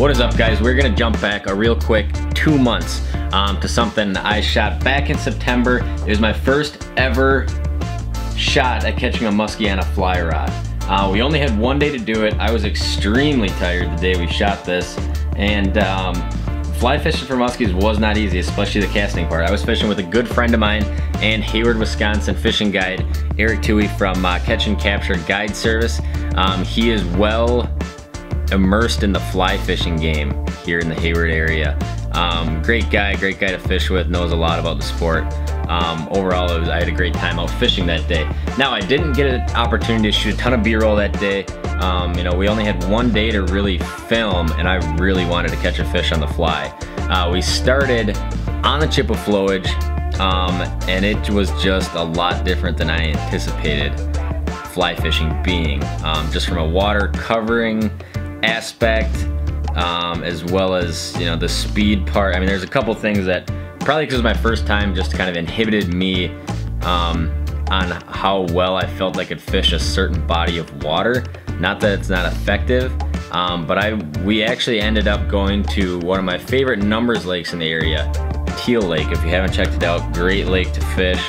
What is up, guys? We're gonna jump back a real quick 2 months to something I shot back in September. It was my first ever shot at catching a muskie on a fly rod. We only had one day to do it. I was extremely tired the day we shot this, and fly fishing for muskies was not easy, especially the casting part. I was fishing with a good friend of mine and Hayward, Wisconsin fishing guide, Eric Tui from Catch and Capture Guide Service. He is well immersed in the fly fishing game here in the Hayward area. Great guy to fish with, knows a lot about the sport. Overall, I had a great time out fishing that day. Now, I didn't get an opportunity to shoot a ton of B-roll that day. You know, we only had one day to really film, and I really wanted to catch a fish on the fly. We started on the Chip of Flowage, and it was just a lot different than I anticipated fly fishing being, just from a water covering aspect, as well as, you know, the speed part. I mean, there's a couple things that probably, because it was my first time, just kind of inhibited me on how well I felt I could fish a certain body of water. Not that it's not effective, but we actually ended up going to one of my favorite numbers lakes in the area, Teal Lake. If you haven't checked it out, great lake to fish.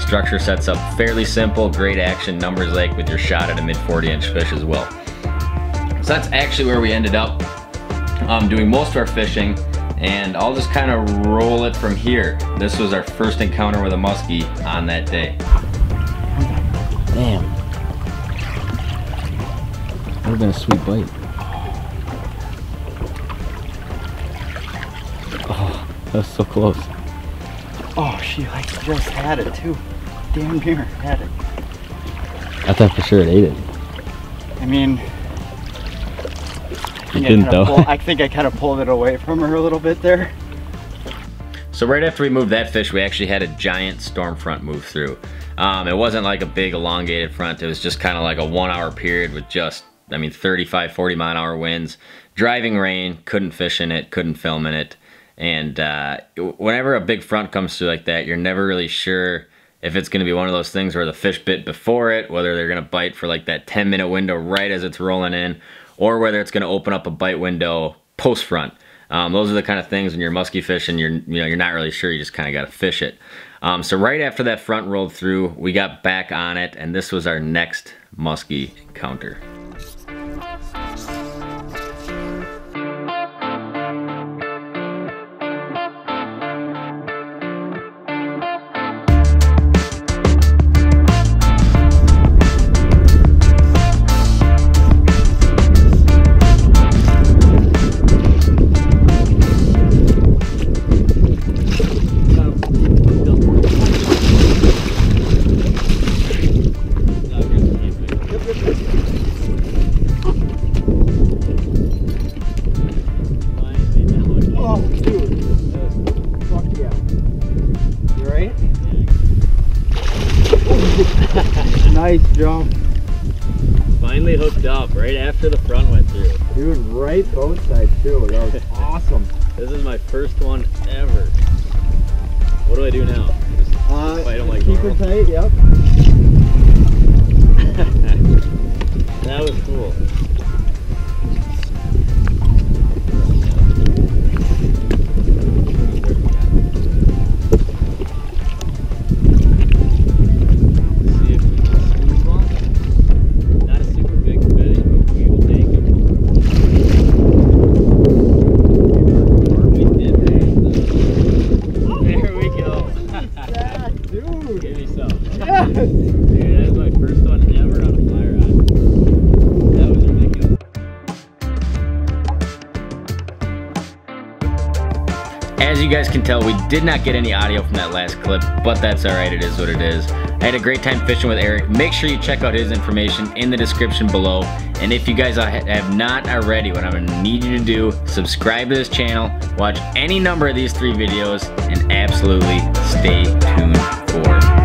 Structure sets up fairly simple, great action, numbers lake with your shot at a mid 40-inch fish as well. So that's actually where we ended up doing most of our fishing, and I'll just kind of roll it from here. This was our first encounter with a muskie on that day. Damn. That would have been a sweet bite. Oh, that was so close. Oh, she like just had it too. Damn near had it. I thought for sure it ate it. I mean, I think I kind of pulled it away from her a little bit there. So right after we moved that fish, we actually had a giant storm front move through. It wasn't like a big elongated front. It was just kind of like a 1 hour period with just, I mean, 35, 40 mile an hour winds, driving rain, couldn't fish in it, couldn't film in it. And whenever a big front comes through like that, you're never really sure if it's gonna be one of those things where the fish bit before it, whether they're gonna bite for like that 10-minute window right as it's rolling in, or whether it's gonna open up a bite window post front. Those are the kind of things when you're musky fishing, you're not really sure, you just kinda gotta fish it. So right after that front rolled through, we got back on it, and this was our next musky encounter. Nice jump. Finally hooked up right after the front went through. Dude, right both sides too. That was awesome. This is my first one ever. What do I do now? Just fight them like keep normal. It tight, yep. That was cool. As you guys can tell, we did not get any audio from that last clip, but that's all right, it is what it is. I had a great time fishing with Eric. Make sure you check out his information in the description below. And if you guys have not already, what I'm gonna need you to do, subscribe to this channel, watch any number of these 3 videos, and absolutely stay tuned for